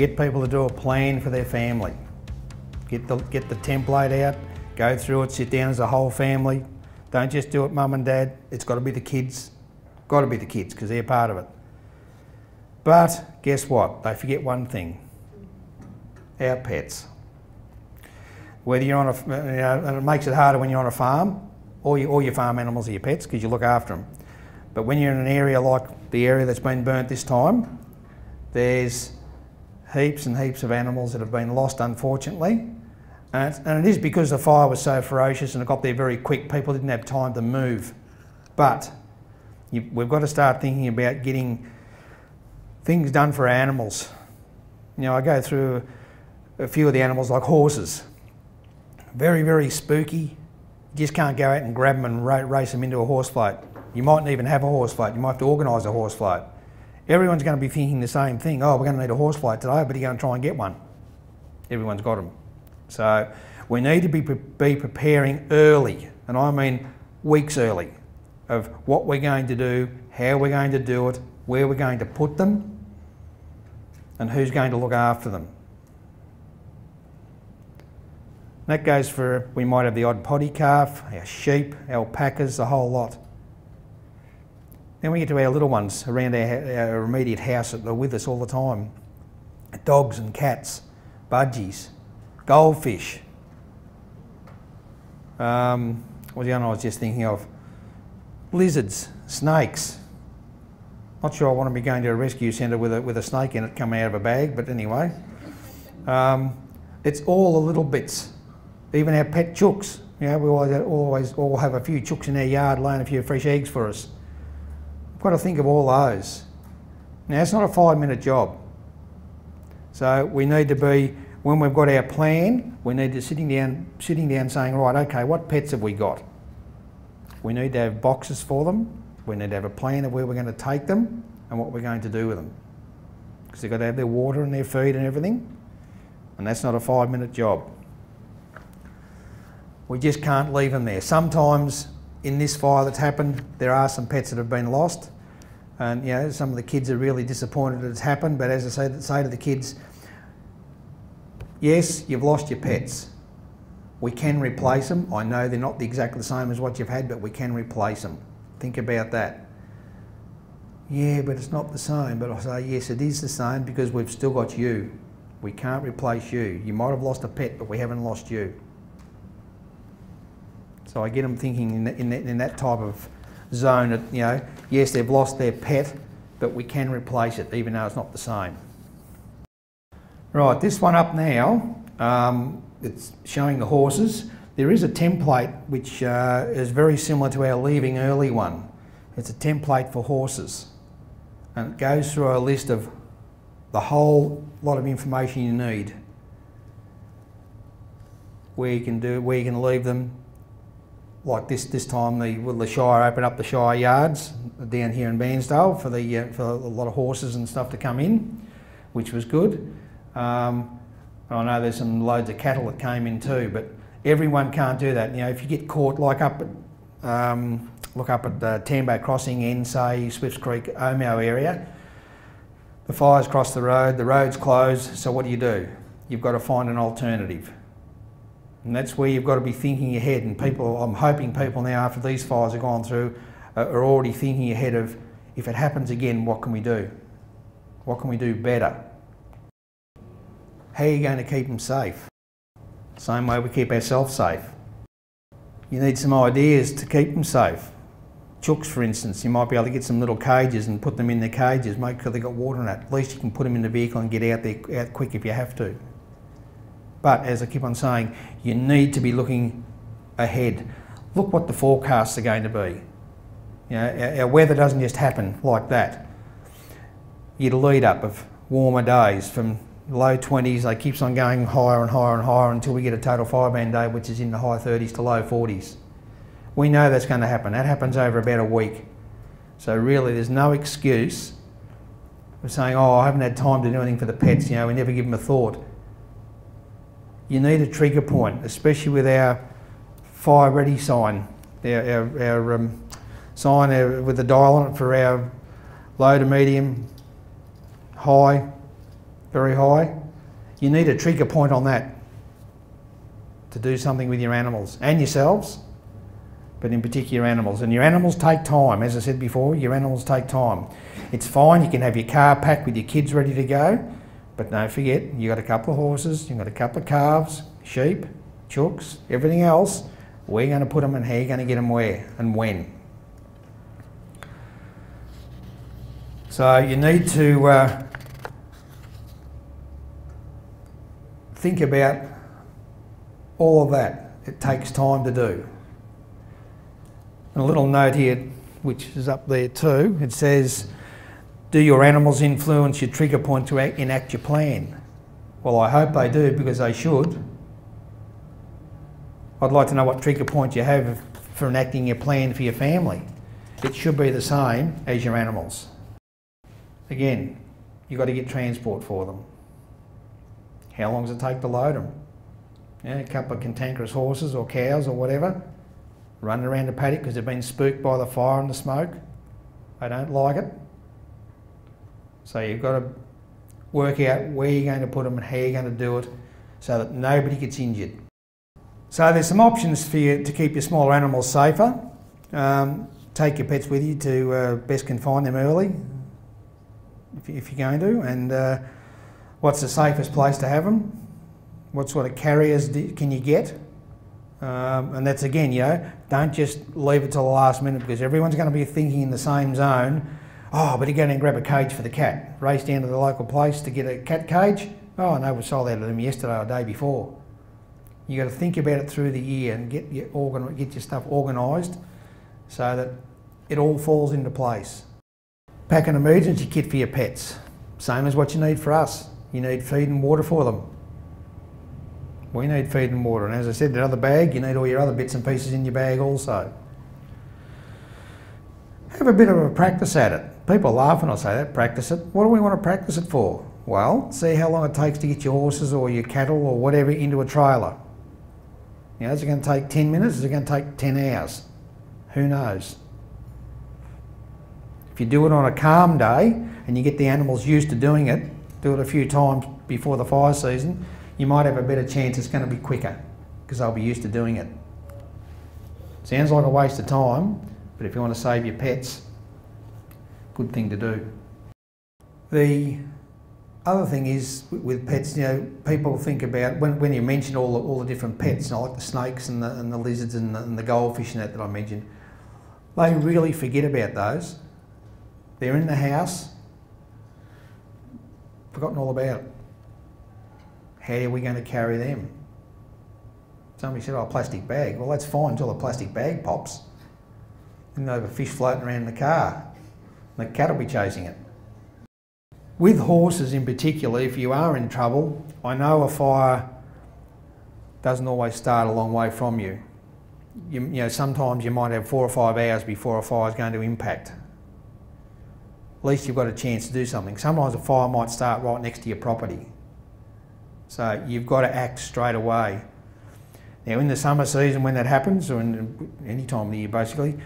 We get people to do a plan for their family. Get the template out, go through it, sit down as a whole family. Don't just do it mum and dad, it's got to be the kids. Got to be the kids because they're part of it. But guess what? They forget one thing. Our pets. Whether you're on a, and it makes it harder when you're on a farm, all your farm animals are your pets because you look after them. But when you're in an area like the area that's been burnt this time, there's heaps and heaps of animals that have been lost, unfortunately. And it is because the fire was so ferocious and it got there very quick, people didn't have time to move. But we've got to start thinking about getting things done for our animals. You know, I go through a few of the animals like horses. Very, very spooky. You just can't go out and grab them and race them into a horse float. You mightn't even have a horse float. You might have to organise a horse float. Everyone's going to be thinking the same thing. Oh, we're going to need a horse float today. I better go and try and get one. Everyone's got them. So we need to be preparing early, and I mean weeks early, of what we're going to do, how we're going to do it, where we're going to put them, and who's going to look after them. That goes for, we might have the odd potty calf, our sheep, alpacas, the whole lot. Then we get to our little ones around our immediate house that are with us all the time. Dogs and cats, budgies, goldfish. What was the other one I was just thinking of? Lizards, snakes. Not sure I want to be going to a rescue centre with a snake in it coming out of a bag, but anyway. It's all the little bits. Even our pet chooks. You know, we always all have a few chooks in our yard laying a few fresh eggs for us. We've got to think of all those. Now, it's not a 5-minute job. So we need to be, when we've got our plan, we need to be sitting down saying, right, okay, what pets have we got? We need to have boxes for them. We need to have a plan of where we're going to take them and what we're going to do with them. Because they've got to have their water and their feed and everything. And that's not a 5-minute job. We just can't leave them there. Sometimes in this fire that's happened, there are some pets that have been lost. And you know, some of the kids are really disappointed that it's happened, but as I say to the kids, yes, you've lost your pets. We can replace them. I know they're not exactly the same as what you've had, but we can replace them. Think about that. Yeah, but it's not the same. But I say, yes, it is the same because we've still got you. We can't replace you. You might have lost a pet, but we haven't lost you. So I get them thinking in that type of zone that, you know, yes, they've lost their pet, but we can replace it, even though it's not the same. Right, this one up now, it's showing the horses. There is a template which is very similar to our leaving early one. It's a template for horses. And it goes through a list of the whole lot of information you need. Where you can leave them, like this time the Shire opened up the Shire yards down here in Bairnsdale for a lot of horses and stuff to come in, which was good. I know there's some loads of cattle that came in too, but everyone can't do that. You know, if you get caught, like up at look up at Tambo Crossing, Ensay, Swifts Creek, Omo area. The fire's crossed the road, the road's closed, so what do? You've got to find an alternative. And that's where you've got to be thinking ahead, and people, I'm hoping people now after these fires have gone through are already thinking ahead of, if it happens again, what can we do? What can we do better? How are you going to keep them safe? Same way we keep ourselves safe. You need some ideas to keep them safe. Chooks, for instance, you might be able to get some little cages and put them in their cages, make sure they've got water in it. At least you can put them in the vehicle and get out there out quick if you have to. But as I keep on saying, you need to be looking ahead. Look what the forecasts are going to be. You know, our weather doesn't just happen like that. You get a lead up of warmer days from low 20s, they keeps on going higher and higher and higher until we get a total fireman day, which is in the high 30s to low 40s. We know that's going to happen. That happens over about a week. So really there's no excuse for saying, oh, I haven't had time to do anything for the pets, you know, we never give them a thought. You need a trigger point, especially with our fire ready sign, our sign with the dial on it for our low to medium, high, very high. You need a trigger point on that to do something with your animals and yourselves, but in particular animals. And your animals take time, as I said before, your animals take time. It's fine, you can have your car packed with your kids ready to go, but don't forget, you've got a couple of horses, you've got a couple of calves, sheep, chooks, everything else. Where you're going to put them and how you're going to get them where and when. So you need to think about all of that. It takes time to do. And a little note here, which is up there too, it says, do your animals influence your trigger point to enact your plan? Well, I hope they do, because they should. I'd like to know what trigger point you have for enacting your plan for your family. It should be the same as your animals. Again, you've got to get transport for them. How long does it take to load them? Yeah, a couple of cantankerous horses or cows or whatever, running around the paddock because they've been spooked by the fire and the smoke. They don't like it. So you've got to work out where you're going to put them and how you're going to do it so that nobody gets injured. So there's some options for you to keep your smaller animals safer. Take your pets with you to best confine them early, if you're going to, and what's the safest place to have them? What sort of carriers can you get? And that's again, you know, don't just leave it till the last minute, because everyone's going to be thinking in the same zone, oh, but you go down and grab a cage for the cat. Race down to the local place to get a cat cage. Oh, no, we sold out of them yesterday or the day before. You got to think about it through the year and get your stuff organised so that it all falls into place. Pack an emergency kit for your pets, same as what you need for us. You need feed and water for them. We need feed and water, and as I said, that other bag, you need all your other bits and pieces in your bag also. Have a bit of a practice at it. People laugh when I say that, practice it. What do we want to practice it for? Well, see how long it takes to get your horses or your cattle or whatever into a trailer. You know, is it going to take 10 minutes? Is it going to take 10 hours? Who knows? If you do it on a calm day and you get the animals used to doing it, do it a few times before the fire season, you might have a better chance it's going to be quicker because they'll be used to doing it. Sounds like a waste of time, but if you want to save your pets, good thing to do. The other thing is with pets, you know, people think about when you mention all the different pets, and I like the snakes and the lizards and the goldfish and that I mentioned, they really forget about those. They're in the house, forgotten all about it. How are we going to carry them? Somebody said, oh, a plastic bag. Well, that's fine until the plastic bag pops. And there'll be a fish floating around in the car, and the cat will be chasing it. With horses in particular, if you are in trouble, I know a fire doesn't always start a long way from you. You know, sometimes you might have 4 or 5 hours before a fire is going to impact. At least you've got a chance to do something. Sometimes a fire might start right next to your property. So you've got to act straight away. Now in the summer season when that happens, or in any time of the year basically,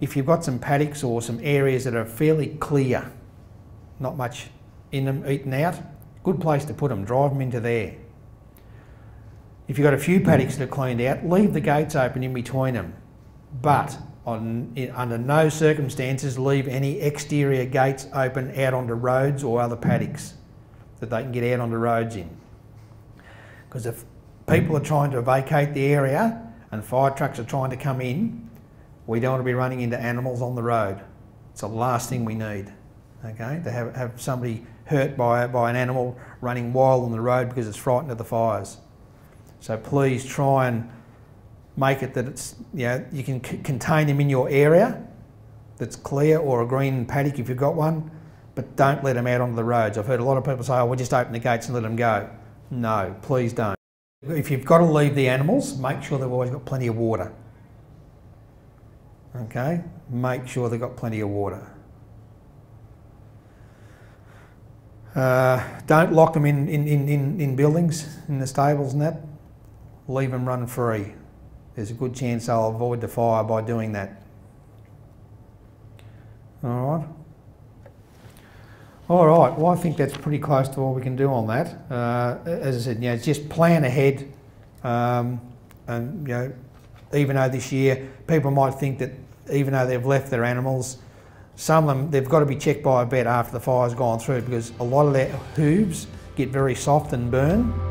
if you've got some paddocks or some areas that are fairly clear, not much in them, eaten out, good place to put them, drive them into there. If you've got a few paddocks that are cleaned out, leave the gates open in between them, but under no circumstances leave any exterior gates open out onto roads or other paddocks that they can get out onto roads in. Because if people are trying to vacate the area and fire trucks are trying to come in, we don't want to be running into animals on the road. It's the last thing we need. Okay, to have somebody hurt by an animal running wild on the road because it's frightened of the fires. So please try and make it that it's, you know, you can contain them in your area that's clear, or a green paddock if you've got one, but don't let them out onto the roads. I've heard a lot of people say, oh, we'll just open the gates and let them go. No, please don't. If you've got to leave the animals, make sure they've always got plenty of water. Okay, make sure they've got plenty of water. Don't lock them in buildings, in the stables and that. Leave them run free. There's a good chance they'll avoid the fire by doing that. All right. All right, well, I think that's pretty close to all we can do on that. As I said, just plan ahead. And, even though this year people might think that even though they've left their animals, some of them, they've got to be checked by a vet after the fire's gone through, because a lot of their hooves get very soft and burn.